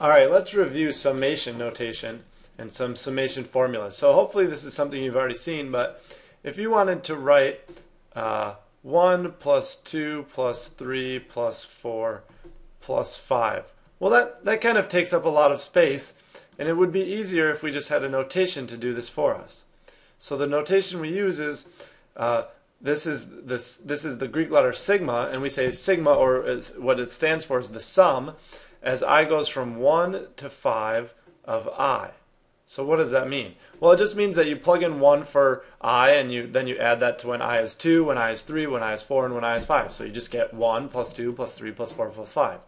All right, let's review summation notation and some summation formulas. So hopefully this is something you've already seen, but if you wanted to write 1 plus 2 plus 3 plus 4 plus 5, well, that kind of takes up a lot of space, and it would be easier if we just had a notation to do this for us. So the notation we use is this is the Greek letter sigma, and we say sigma, or what it stands for is the sum, as I goes from 1 to 5 of I. So what does that mean? Well, it just means that you plug in 1 for I, and then you add that to when I is 2, when I is 3, when I is 4, and when I is 5. So you just get 1 plus 2 plus 3 plus 4 plus 5.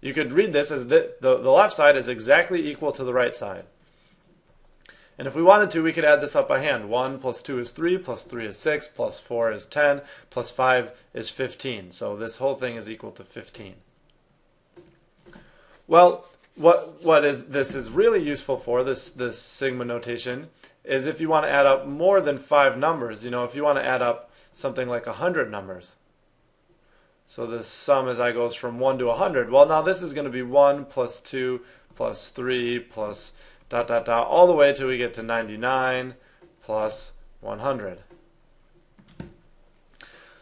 You could read this as the left side is exactly equal to the right side. And if we wanted to, we could add this up by hand. 1 plus 2 is 3, plus 3 is 6, plus 4 is 10, plus 5 is 15. So this whole thing is equal to 15. Well, what this is really useful for, this sigma notation, is if you want to add up more than 5 numbers. You know, if you want to add up something like 100 numbers. So the sum as I goes from 1 to 100. Well, now this is going to be 1 plus 2 plus 3 plus dot dot dot all the way till we get to 99 plus 100.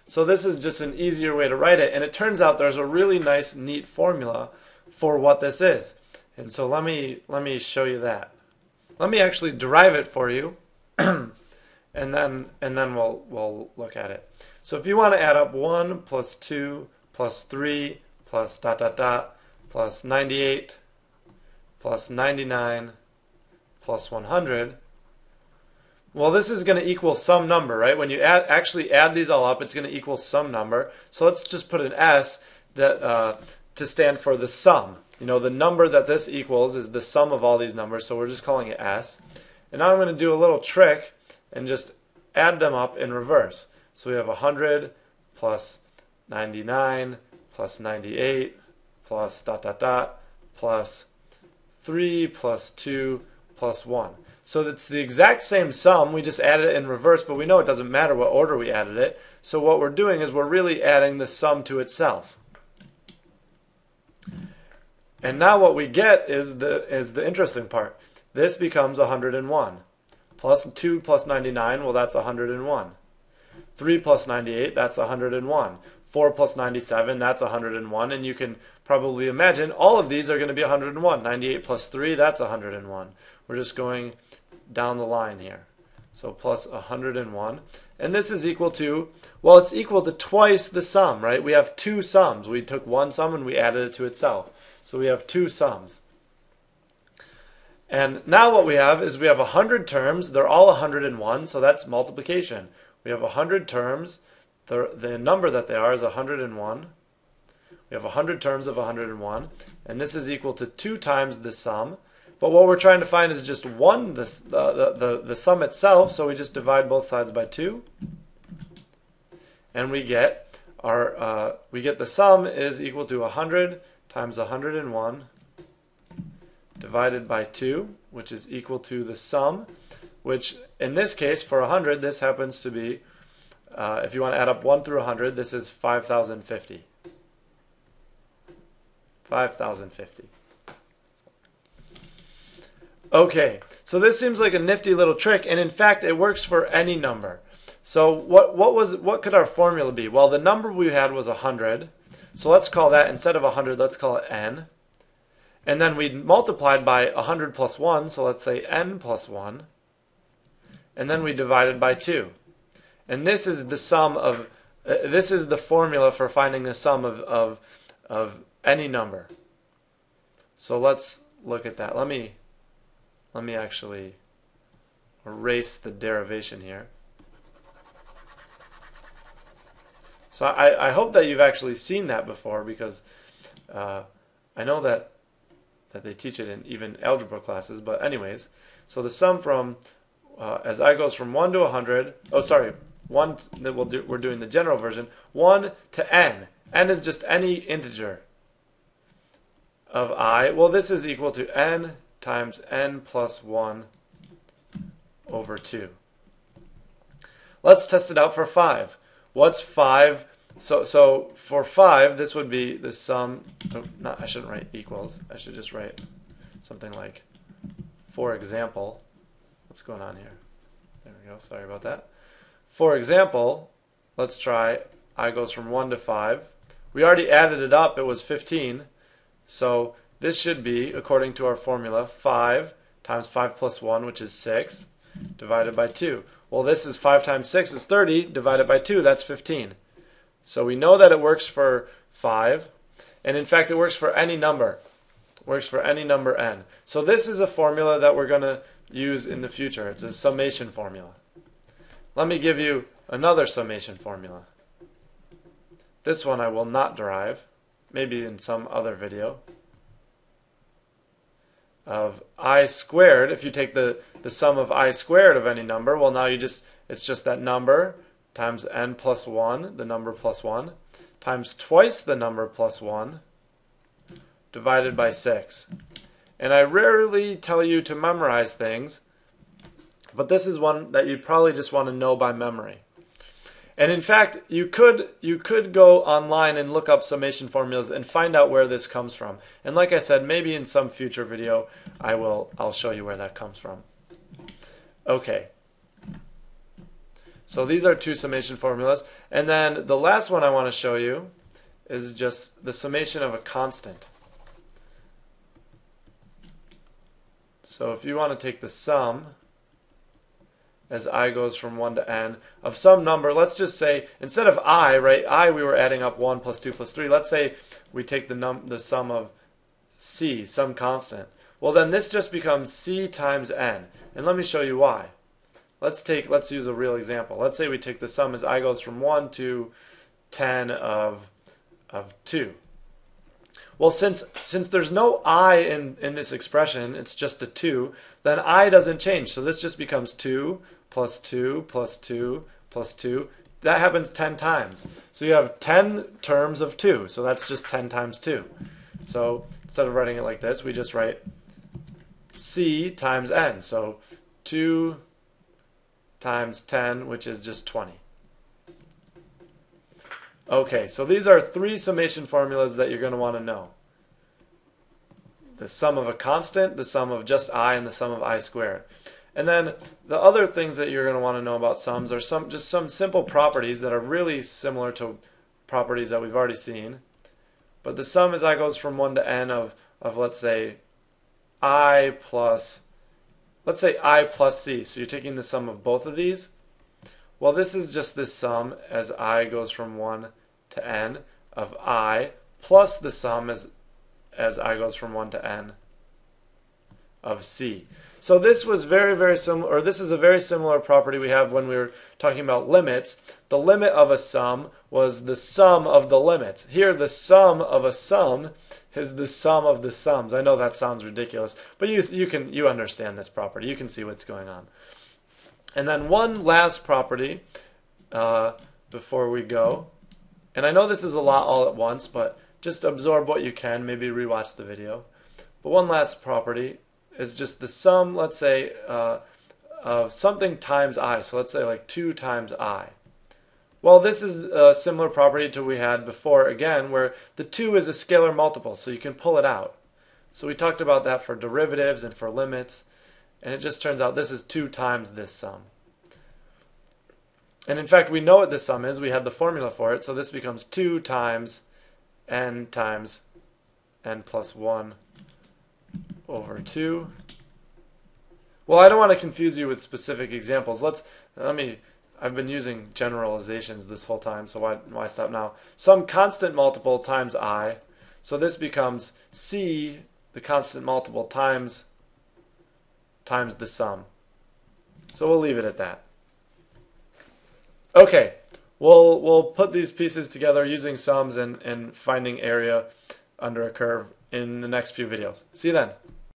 So this is just an easier way to write it, and it turns out there's a really nice, neat formula for what this is. And so let me show you that. Let me actually derive it for you, and then we'll look at it. So if you want to add up 1 plus 2 plus 3 plus dot dot dot plus 98 plus 99 plus 100, well, this is going to equal some number, right? When you actually add these all up, it's going to equal some number. So let's just put an S that to stand for the sum. You know, the number that this equals is the sum of all these numbers, so we're just calling it S. And now I'm going to do a little trick and just add them up in reverse. So we have 100 plus 99 plus 98 plus dot dot dot plus 3 plus 2 plus 1. So it's the exact same sum, we just added it in reverse, but we know it doesn't matter what order we added it. So what we're doing is we're really adding the sum to itself. And now what we get is the interesting part. This becomes 101. Plus 2 plus 99, well, that's 101. 3 plus 98, that's 101. 4 plus 97, that's 101. And you can probably imagine all of these are going to be 101. 98 plus 3, that's 101. We're just going down the line here. So plus 101. And this is equal to, well, it's equal to twice the sum, right? We have two sums. We took one sum and we added it to itself. So we have two sums. And now what we have is we have 100 terms. They're all 101, so that's multiplication. We have 100 terms. The number that they are is 101. We have 100 terms of 101. And this is equal to 2 times the sum. But what we're trying to find is just the sum itself. So we just divide both sides by 2. And we get the sum is equal to 100 times 101 divided by 2, which is equal to the sum, which in this case for 100, this happens to be, if you want to add up 1 through 100, this is 5,050. 5,050. Okay, so this seems like a nifty little trick, and in fact, it works for any number. So what could our formula be? Well, the number we had was 100, so let's call that, instead of 100, let's call it n. And then we multiplied by 100 plus 1, so let's say n plus 1. And then we divided by 2. And this is the sum of, this is the formula for finding the sum of any number. So let's look at that. Let me actually erase the derivation here. So I hope that you've actually seen that before, because I know that they teach it in even algebra classes, but anyways. So the sum from, as I goes from 1 to 100, oh sorry, 1, we're doing the general version, 1 to n. n is just any integer of I. Well, this is equal to n times n plus 1 over 2. Let's test it out for 5. What's 5 So for 5, this would be the sum. Oh, no, I shouldn't write equals. I should just write something like, for example. What's going on here? There we go. Sorry about that. For example, let's try I goes from 1 to 5. We already added it up. It was 15. So this should be, according to our formula, 5 times 5 plus 1, which is 6, divided by 2. Well, this is 5 times 6 is 30, divided by 2, that's 15. So we know that it works for 5, and in fact it works for any number. It works for any number n. So this is a formula that we're going to use in the future. It's a summation formula. Let me give you another summation formula. This one I will not derive, maybe in some other video, of I squared. If you take the sum of I squared of any number, well, now it's just that number times n plus 1, the number plus 1, times twice the number plus 1, divided by 6. And I rarely tell you to memorize things, but this is one that you probably just want to know by memory. And in fact, you could go online and look up summation formulas and find out where this comes from. And like I said, maybe in some future video I'll show you where that comes from. Okay. So these are two summation formulas, and then the last one I want to show you is just the summation of a constant. So if you want to take the sum as I goes from 1 to n of some number, let's just say, instead of I, right, I we were adding up 1 plus 2 plus 3, let's say we take the sum of c, some constant. Well, then this just becomes c times n, and let me show you why. Let's use a real example. Let's say we take the sum as I goes from 1 to 10 of 2. Well, since there's no I in this expression, it's just a 2, then I doesn't change. So this just becomes 2 plus 2 plus 2 plus 2. That happens 10 times. So you have 10 terms of 2. So that's just 10 times 2. So instead of writing it like this, we just write c times n. So 2 times 10, which is just 20. Okay, so these are three summation formulas that you're going to want to know. The sum of a constant, the sum of just I, and the sum of I squared. And then the other things that you're going to want to know about sums are just some simple properties that are really similar to properties that we've already seen. But the sum as I goes from 1 to n of let's say I plus, let's say I plus c, so you're taking the sum of both of these. Well, this is just this sum as I goes from 1 to n of I plus the sum as I goes from 1 to n of c. So this was very, very similar, or this is a very similar property we have when we were talking about limits. The limit of a sum was the sum of the limits. Here, the sum of a sum is the sum of the sums. I know that sounds ridiculous, but you understand this property. You can see what's going on. And then one last property before we go. And I know this is a lot all at once, but just absorb what you can. Maybe rewatch the video. But one last property is just the sum, let's say, of something times I. So let's say like 2 times I. Well, this is a similar property to we had before, again, where the 2 is a scalar multiple, so you can pull it out. So we talked about that for derivatives and for limits, and it just turns out this is 2 times this sum. And in fact, we know what this sum is. We had the formula for it, so this becomes 2 times n plus 1 over 2. Well, I don't want to confuse you with specific examples. I've been using generalizations this whole time, so why stop now? Some constant multiple times I. So this becomes c, the constant multiple, times the sum. So we'll leave it at that. Okay, we'll put these pieces together using sums and finding area under a curve in the next few videos. See you then.